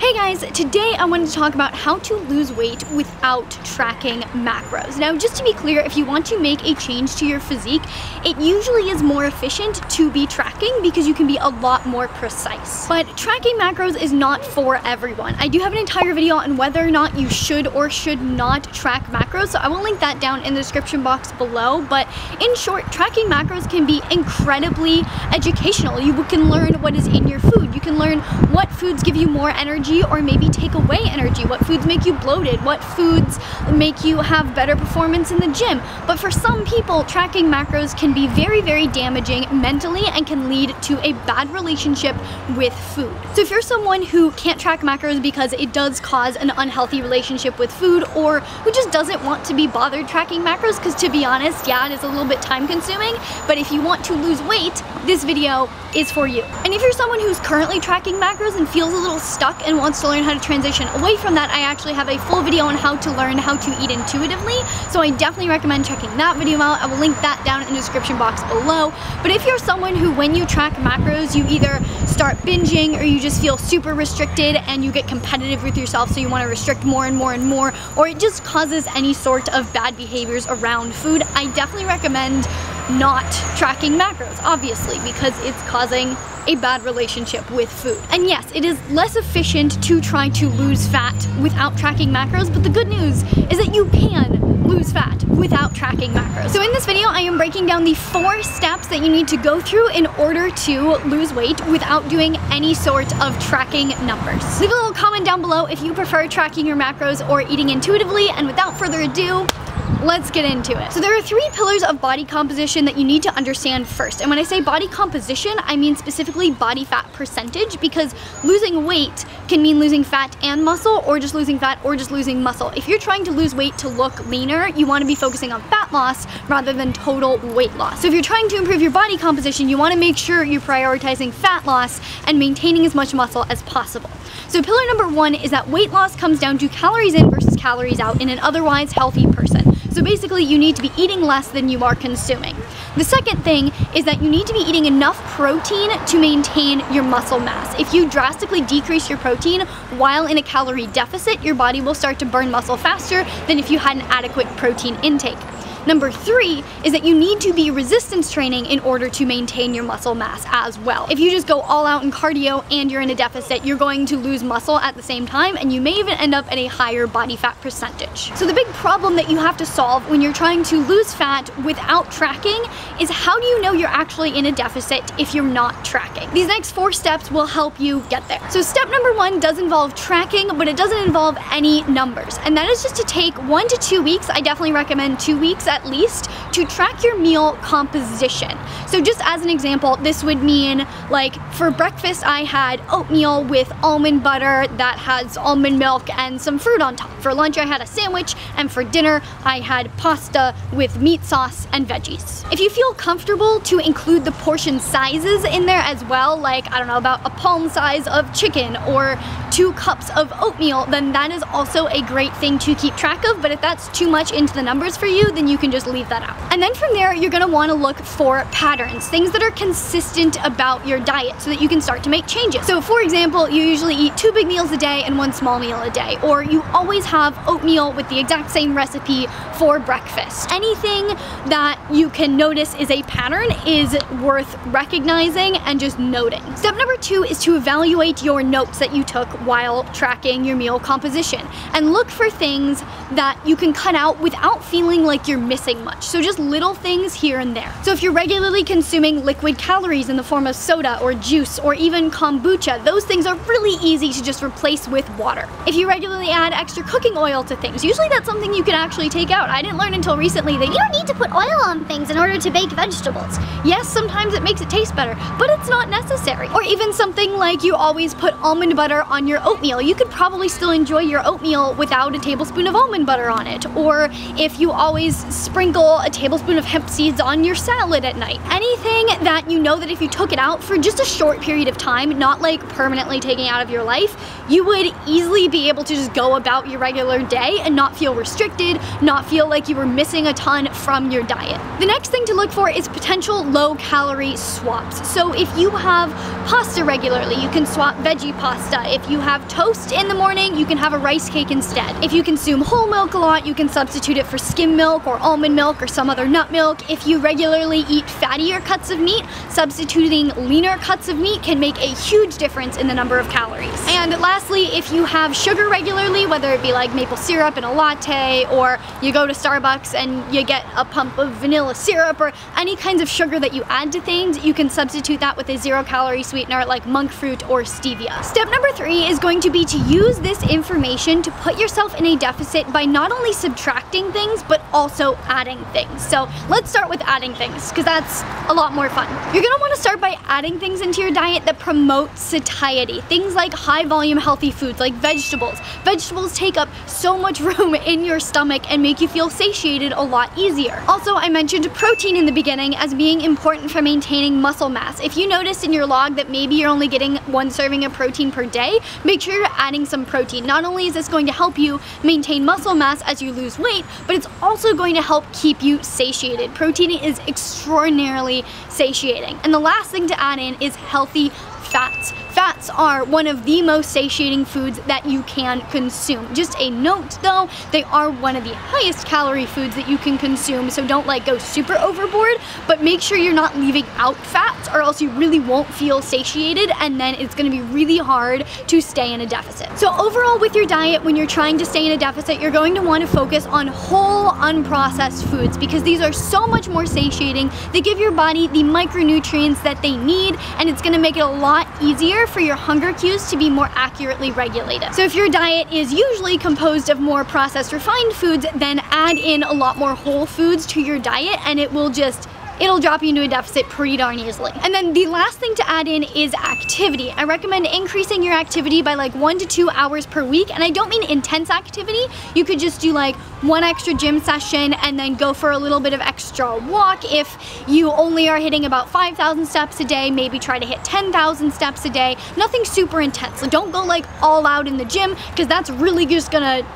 Hey guys, today I wanted to talk about how to lose weight without tracking macros. Now, just to be clear, if you want to make a change to your physique, it usually is more efficient to be tracking because you can be a lot more precise. But tracking macros is not for everyone. I do have an entire video on whether or not you should or should not track macros, so I will link that down in the description box below. But in short, tracking macros can be incredibly educational. You can learn what is in your food. You can learn what foods give you more energy, or maybe take away energy, what foods make you bloated, what foods make you have better performance in the gym. But for some people, tracking macros can be very, very damaging mentally and can lead to a bad relationship with food. So if you're someone who can't track macros because it does cause an unhealthy relationship with food, or who just doesn't want to be bothered tracking macros, because to be honest, yeah, it is a little bit time consuming, but if you want to lose weight, this video is for you. And if you're someone who's currently tracking macros and feels a little stuck and wants to learn how to transition away from that, I actually have a full video on how to learn how to eat intuitively, so I definitely recommend checking that video out. I will link that down in the description box below. But if you're someone who, when you track macros, you either start binging or you just feel super restricted and you get competitive with yourself, so you want to restrict more and more and more, or it just causes any sort of bad behaviors around food, I definitely recommend not tracking macros, obviously, because it's causing a bad relationship with food. And yes, it is less efficient to try to lose fat without tracking macros, but the good news is that you can lose fat without tracking macros. So in this video, I am breaking down the 4 steps that you need to go through in order to lose weight without doing any sort of tracking numbers. Leave a little comment down below if you prefer tracking your macros or eating intuitively, and without further ado, let's get into it. So there are 3 pillars of body composition that you need to understand first. And when I say body composition, I mean specifically body fat percentage, because losing weight can mean losing fat and muscle, or just losing fat or just losing muscle. If you're trying to lose weight to look leaner, you want to be focusing on fat loss rather than total weight loss. So if you're trying to improve your body composition, you want to make sure you're prioritizing fat loss and maintaining as much muscle as possible. So pillar number 1 is that weight loss comes down to calories in versus calories out in an otherwise healthy person. So basically, you need to be eating less than you are consuming. The second thing is that you need to be eating enough protein to maintain your muscle mass. If you drastically decrease your protein while in a calorie deficit, your body will start to burn muscle faster than if you had an adequate protein intake. Number 3 is that you need to be resistance training in order to maintain your muscle mass as well. If you just go all out in cardio and you're in a deficit, you're going to lose muscle at the same time, and you may even end up at a higher body fat percentage. So the big problem that you have to solve when you're trying to lose fat without tracking is, how do you know you're actually in a deficit if you're not tracking? These next 4 steps will help you get there. So step number 1 does involve tracking, but it doesn't involve any numbers. And that is just to take 1 to 2 weeks, I definitely recommend 2 weeks at least, to track your meal composition. So just as an example, this would mean, like, for breakfast I had oatmeal with almond butter that has almond milk and some fruit on top. For lunch I had a sandwich, and for dinner I had pasta with meat sauce and veggies. If you feel comfortable to include the portion sizes in there as well, like, I don't know, about a palm size of chicken or 2 cups of oatmeal, then that is also a great thing to keep track of. But if that's too much into the numbers for you, then you can just leave that out. And then from there, you're gonna wanna look for patterns, things that are consistent about your diet, so that you can start to make changes. So for example, you usually eat 2 big meals a day and 1 small meal a day, or you always have oatmeal with the exact same recipe for breakfast. Anything that you can notice is a pattern is worth recognizing and just noting. Step number 2 is to evaluate your notes that you took while tracking your meal composition, and look for things that you can cut out without feeling like you're missing much. So just little things here and there. So if you're regularly consuming liquid calories in the form of soda or juice or even kombucha, those things are really easy to just replace with water. If you regularly add extra cooking oil to things, usually that's something you can actually take out. I didn't learn until recently that you don't need to put oil on things in order to bake vegetables. Yes, sometimes it makes it taste better, but it's not necessary. Or even something like, you always put almond butter on your oatmeal. You could probably still enjoy your oatmeal without a tablespoon of almond butter on it. Or if you always sprinkle a tablespoon of hemp seeds on your salad at night. Anything that you know that if you took it out for just a short period of time, not like permanently taking out of your life, you would easily be able to just go about your regular day and not feel restricted, not feel like you were missing a ton from your diet. The next thing to look for is potential low-calorie swaps. So if you have pasta regularly, you can swap veggie pasta. If you you have toast in the morning, you can have a rice cake instead. If you consume whole milk a lot, you can substitute it for skim milk or almond milk or some other nut milk. If you regularly eat fattier cuts of meat, substituting leaner cuts of meat can make a huge difference in the number of calories. And lastly, if you have sugar regularly, whether it be like maple syrup in a latte, or you go to Starbucks and you get a pump of vanilla syrup, or any kinds of sugar that you add to things, you can substitute that with a zero-calorie sweetener like monk fruit or stevia. Step number 3 is going to be to use this information to put yourself in a deficit by not only subtracting things, but also adding things. So let's start with adding things, because that's a lot more fun. You're gonna wanna start by adding things into your diet that promote satiety. Things like high volume healthy foods, like vegetables. Vegetables take up so much room in your stomach and make you feel satiated a lot easier. Also, I mentioned protein in the beginning as being important for maintaining muscle mass. If you notice in your log that maybe you're only getting one serving of protein per day, make sure you're adding some protein. Not only is this going to help you maintain muscle mass as you lose weight, but it's also going to help keep you satiated. Protein is extraordinarily satiating. And the last thing to add in is healthy fats. Fats are one of the most satiating foods that you can consume. Just a note though, they are one of the highest calorie foods that you can consume, so don't like go super overboard, but make sure you're not leaving out fats or else you really won't feel satiated, and then it's gonna be really hard to stay in a deficit. So overall with your diet, when you're trying to stay in a deficit, you're going to want to focus on whole unprocessed foods because these are so much more satiating. They give your body the micronutrients that they need, and it's gonna make it a lot easier for your hunger cues to be more accurately regulated. So if your diet is usually composed of more processed refined foods, then add in a lot more whole foods to your diet and it will just it'll drop you into a deficit pretty darn easily. And then the last thing to add in is activity. I recommend increasing your activity by like 1 to 2 hours per week, and I don't mean intense activity. You could just do like one extra gym session and then go for a little bit of extra walk. If you only are hitting about 5,000 steps a day, maybe try to hit 10,000 steps a day. Nothing super intense. So don't go like all out in the gym because that's really just gonna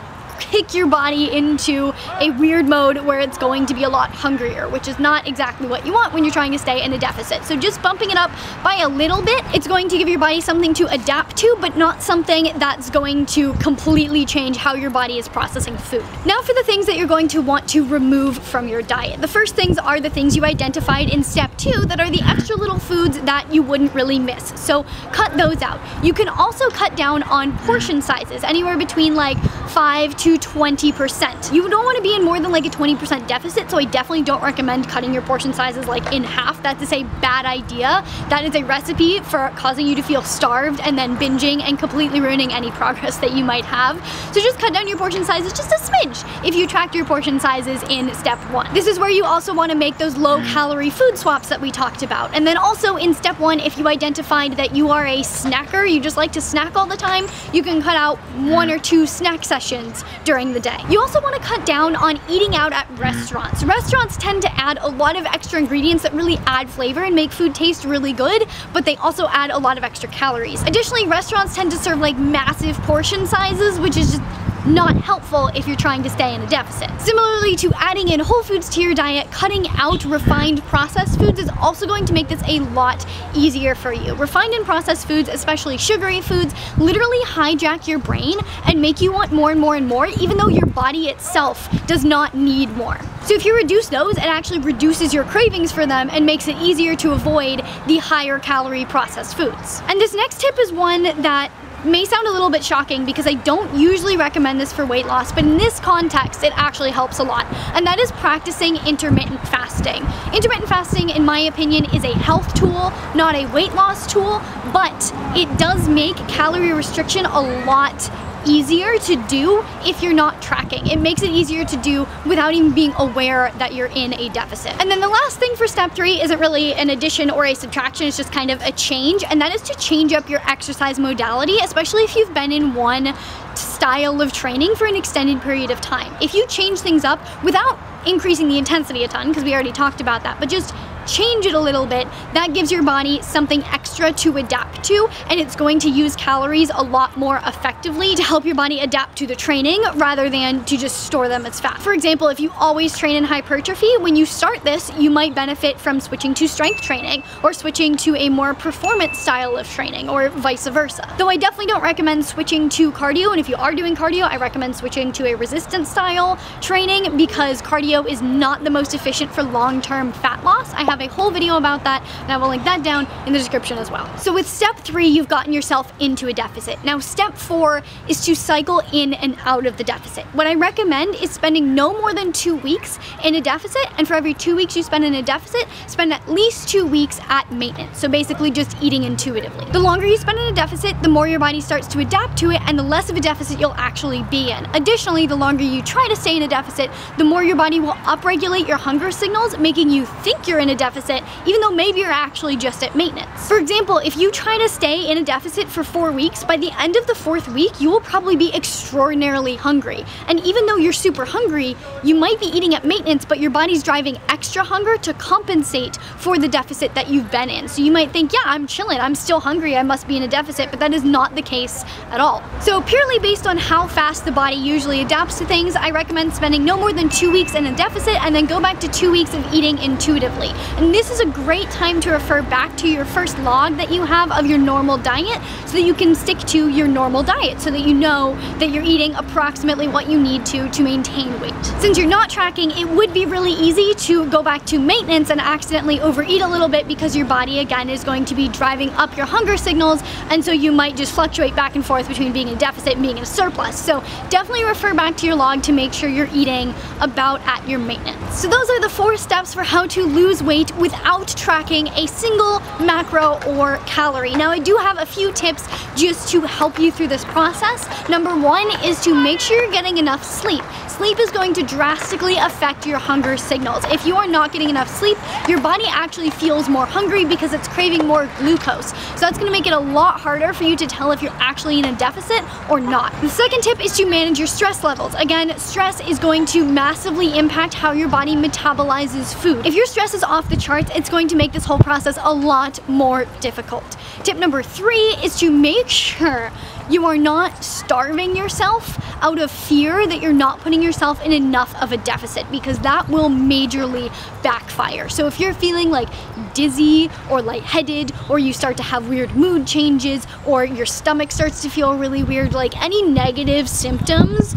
kick your body into a weird mode where it's going to be a lot hungrier, which is not exactly what you want when you're trying to stay in a deficit. So just bumping it up by a little bit, it's going to give your body something to adapt to, but not something that's going to completely change how your body is processing food. Now for the things that you're going to want to remove from your diet. The first things are the things you identified in step 2 that are the extra little foods that you wouldn't really miss. So cut those out. You can also cut down on portion sizes, anywhere between like 5 to 20%. You don't want to be in more than like a 20% deficit, so I definitely don't recommend cutting your portion sizes like in half. That is a bad idea. That is a recipe for causing you to feel starved and then binging and completely ruining any progress that you might have. So just cut down your portion sizes just a smidge if you tracked your portion sizes in step 1. This is where you also want to make those low calorie food swaps that we talked about. And then also in step 1, if you identified that you are a snacker, you just like to snack all the time, you can cut out 1 or 2 snack sessions during the day. You also want to cut down on eating out at restaurants. Restaurants tend to add a lot of extra ingredients that really add flavor and make food taste really good, but they also add a lot of extra calories. Additionally, restaurants tend to serve like massive portion sizes, which is just not helpful if you're trying to stay in a deficit. Similarly to adding in whole foods to your diet, cutting out refined processed foods is also going to make this a lot easier for you. Refined and processed foods, especially sugary foods, literally hijack your brain and make you want more and more and more, even though your body itself does not need more. So if you reduce those, it actually reduces your cravings for them and makes it easier to avoid the higher calorie processed foods. And this next tip is one that may sound a little bit shocking because I don't usually recommend this for weight loss, but in this context it actually helps a lot, and that is practicing intermittent fasting. Intermittent fasting, in my opinion, is a health tool, not a weight loss tool, but it does make calorie restriction a lot easier to do if you're not tracking. It makes it easier to do without even being aware that you're in a deficit. And then the last thing for step 3 isn't really an addition or a subtraction, it's just kind of a change, and that is to change up your exercise modality, especially if you've been in one style of training for an extended period of time. If you change things up without increasing the intensity a ton, because we already talked about that, but just change it a little bit, that gives your body something extra to adapt to, and it's going to use calories a lot more effectively to help your body adapt to the training rather than to just store them as fat. For example, if you always train in hypertrophy, when you start this, you might benefit from switching to strength training or switching to a more performance style of training or vice versa. Though I definitely don't recommend switching to cardio, and if you are doing cardio, I recommend switching to a resistance style training because cardio is not the most efficient for long-term fat loss. I have a whole video about that and I will link that down in the description as well. So with step 3, you've gotten yourself into a deficit. Now step 4 is to cycle in and out of the deficit. What I recommend is spending no more than 2 weeks in a deficit, and for every 2 weeks you spend in a deficit, spend at least 2 weeks at maintenance. So basically just eating intuitively. The longer you spend in a deficit, the more your body starts to adapt to it and the less of a deficit you'll actually be in. Additionally, the longer you try to stay in a deficit, the more your body will upregulate your hunger signals, making you think you're in a deficit, even though maybe you're actually just at maintenance. For example, if you try to stay in a deficit for 4 weeks, by the end of the 4th week, you will probably be extraordinarily hungry. And even though you're super hungry, you might be eating at maintenance, but your body's driving extra hunger to compensate for the deficit that you've been in. So you might think, yeah, I'm chilling, I'm still hungry, I must be in a deficit, but that is not the case at all. So purely based on how fast the body usually adapts to things, I recommend spending no more than 2 weeks in a deficit and then go back to 2 weeks of eating intuitively. And this is a great time to refer back to your first log that you have of your normal diet so that you can stick to your normal diet so that you know that you're eating approximately what you need to maintain weight. Since you're not tracking, it would be really easy to go back to maintenance and accidentally overeat a little bit because your body again is going to be driving up your hunger signals, and so you might just fluctuate back and forth between being in deficit and being in a surplus. So definitely refer back to your log to make sure you're eating about at your maintenance. So those are the 4 steps for how to lose weight without tracking a single macro or calorie. Now I do have a few tips just to help you through this process. Number 1 is to make sure you're getting enough sleep. Sleep is going to drastically affect your hunger signals. If you are not getting enough sleep, your body actually feels more hungry because it's craving more glucose. So that's going to make it a lot harder for you to tell if you're actually in a deficit or not. The 2nd tip is to manage your stress levels. Again, stress is going to massively impact how your body metabolizes food. If your stress is off the charts, it's going to make this whole process a lot more difficult. Tip number 3 is to make sure you are not starving yourself out of fear that you're not putting yourself in enough of a deficit, because that will majorly backfire. So if you're feeling like dizzy or lightheaded, or you start to have weird mood changes, or your stomach starts to feel really weird, like any negative symptoms,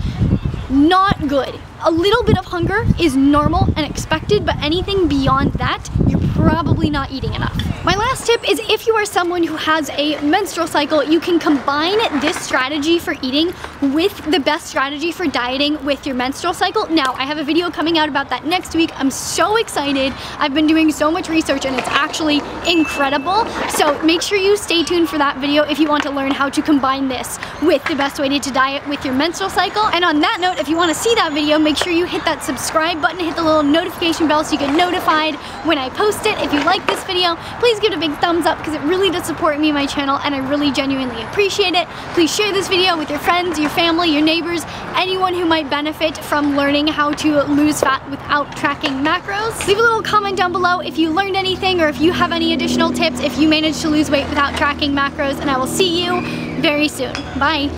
not good. A little bit of hunger is normal and expected, but anything beyond that, you're probably not eating enough. My last tip is if you are someone who has a menstrual cycle, you can combine this strategy for eating with the best strategy for dieting with your menstrual cycle. Now, I have a video coming out about that next week. I'm so excited. I've been doing so much research and it's actually incredible. So make sure you stay tuned for that video if you want to learn how to combine this with the best way to diet with your menstrual cycle. And on that note, if you want to see that video, make sure you hit that subscribe button, hit the little notification bell so you get notified when I post it. If you like this video, please give it a big thumbs up because it really does support me and my channel, and I really genuinely appreciate it. Please share this video with your friends, your family, your neighbors, anyone who might benefit from learning how to lose fat without tracking macros. Leave a little comment down below if you learned anything or if you have any additional tips if you managed to lose weight without tracking macros, and I will see you very soon. Bye.